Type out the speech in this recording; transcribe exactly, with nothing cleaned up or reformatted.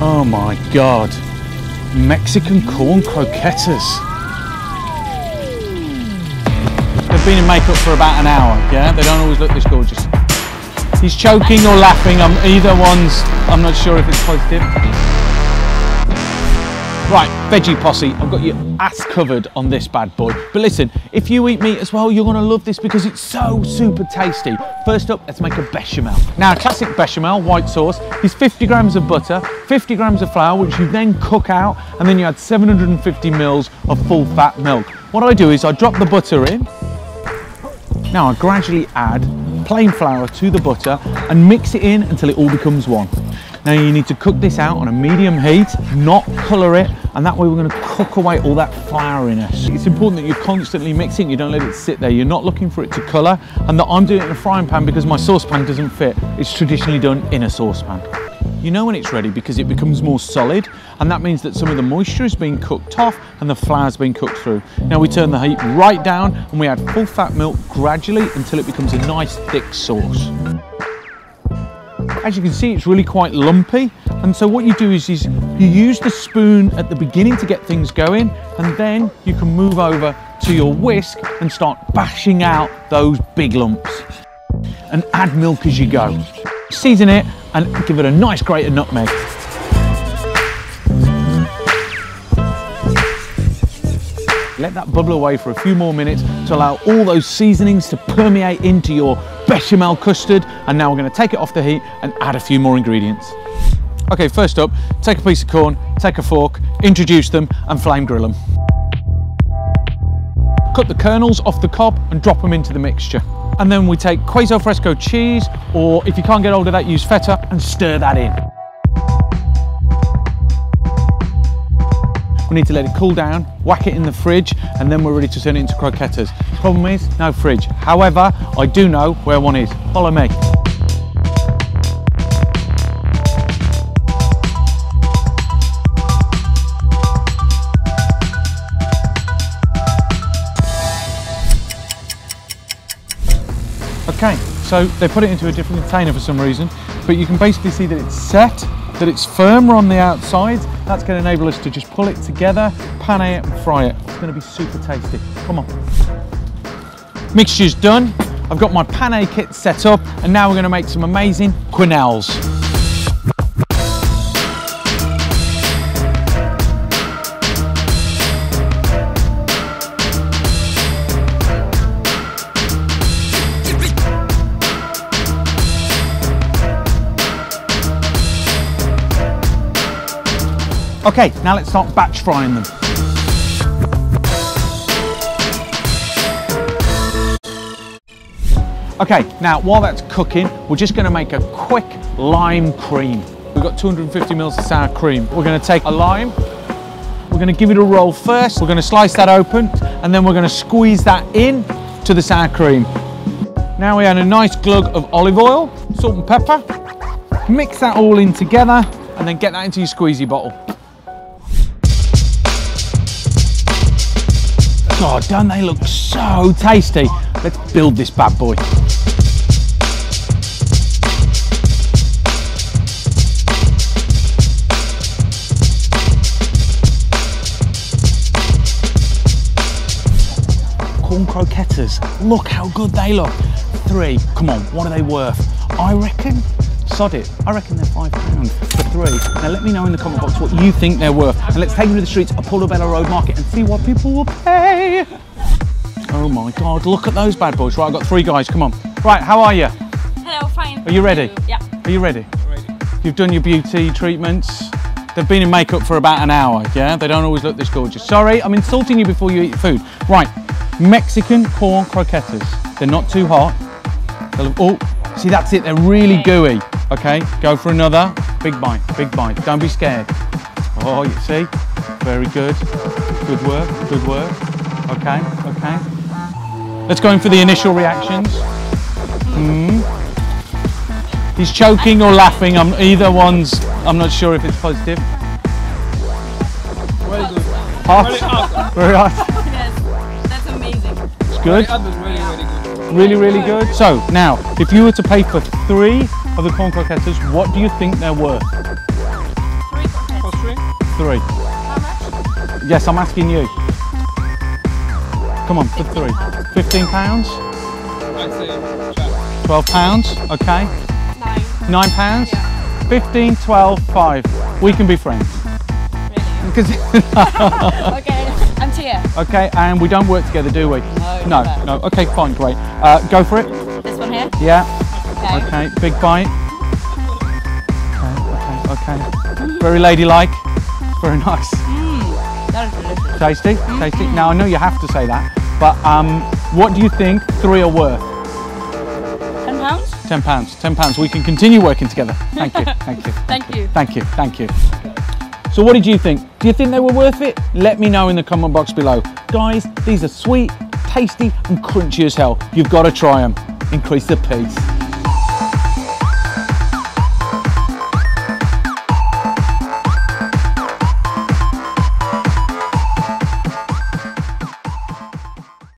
Oh my God, Mexican corn croquetas. They've been in makeup for about an hour, yeah? They don't always look this gorgeous. He's choking or laughing, I'm, either one's, I'm not sure if it's positive. Right, veggie posse, I've got your ass covered on this bad boy. But listen, if you eat meat as well, you're gonna love this because it's so super tasty. First up, let's make a bechamel. Now, classic bechamel, white sauce, is fifty grams of butter, fifty grams of flour, which you then cook out, and then you add seven hundred fifty mils of full fat milk. What I do is I drop the butter in. Now I gradually add plain flour to the butter and mix it in until it all becomes one. Now you need to cook this out on a medium heat, not colour it, and that way we're going to cook away all that flouriness. It's important that you're constantly mixing, you don't let it sit there, you're not looking for it to colour, and that I'm doing it in a frying pan because my saucepan doesn't fit. It's traditionally done in a saucepan. You know when it's ready because it becomes more solid, and that means that some of the moisture has been cooked off and the flour's been cooked through. Now we turn the heat right down and we add full fat milk gradually until it becomes a nice thick sauce. As you can see, it's really quite lumpy, and so what you do is, is you use the spoon at the beginning to get things going, and then you can move over to your whisk and start bashing out those big lumps. And add milk as you go. Season it and give it a nice grate of nutmeg. Let that bubble away for a few more minutes to allow all those seasonings to permeate into your bechamel custard. And now we're going to take it off the heat and add a few more ingredients. Okay, first up, take a piece of corn, take a fork, introduce them and flame grill them. Cut the kernels off the cob and drop them into the mixture. And then we take queso fresco cheese, or if you can't get hold of that, use feta, and stir that in. We need to let it cool down, whack it in the fridge, and then we're ready to turn it into croquetas. Problem is, no fridge. However, I do know where one is. Follow me. Okay, so they put it into a different container for some reason, but you can basically see that it's set, that it's firmer on the outside. That's going to enable us to just pull it together, pan it and fry it. It's going to be super tasty. Come on. Mixture's done. I've got my penne kit set up, and now we're going to make some amazing quenelles. Okay, now let's start batch frying them. Okay, now while that's cooking, we're just gonna make a quick lime cream. We've got two hundred fifty mils of sour cream. We're gonna take a lime, we're gonna give it a roll first, we're gonna slice that open, and then we're gonna squeeze that in to the sour cream. Now we add a nice glug of olive oil, salt and pepper, mix that all in together, and then get that into your squeezy bottle. God, don't they look so tasty? Let's build this bad boy. Corn croquettes, look how good they look. Three, come on, what are they worth? I reckon, sod it, I reckon they're five pounds for three. Now let me know in the comment box what you think they're worth, and let's take them to the streets of Portobello Road Market and see what people will pay. Oh my God, look at those bad boys. Right, I've got three guys, come on. Right, how are you? Hello, fine. Are you ready? Yeah. Are you ready? I'm ready. You've done your beauty treatments. They've been in makeup for about an hour, yeah? They don't always look this gorgeous. Sorry, I'm insulting you before you eat food. Right, Mexican corn croquetas. They're not too hot. They'll, oh, see, that's it, they're really okay. Gooey. Okay, go for another. Big bite, big bite. Don't be scared. Oh, you see? Very good. Good work, good work. Okay, okay. Let's go in for the initial reactions. Mm. He's choking or laughing. I'm, either one's, I'm not sure if it's positive. Very good. Hot? Very hot. Yes, that's amazing. It's good. Really, really good. So, now, if you were to pay for three of the corn croquettes, what do you think they're worth? three pounds. three. How much? Yes, I'm asking you. Come on, for three. fifteen pounds? twelve pounds, okay. Nine. Nine pounds? Yeah. fifteen, twelve, five. We can be friends. Really? Because okay, I'm Tia. Okay, and we don't work together, do we? No. No, never. No. Okay, fine, great. Uh, go for it. This one here? Yeah. Okay, okay. Big bite. Okay, okay. Very ladylike. Very nice. Mm, that is delicious. Tasty, mm-hmm. Tasty. Now I know you have to say that, but um, what do you think three are worth? Ten pounds. Ten pounds. Ten pounds. We can continue working together. Thank you. Thank you. Thank, thank you. you. Thank you. Thank you. So what did you think? Do you think they were worth it? Let me know in the comment box below. Guys, these are sweet, tasty, and crunchy as hell. You've got to try them. Increase the peace.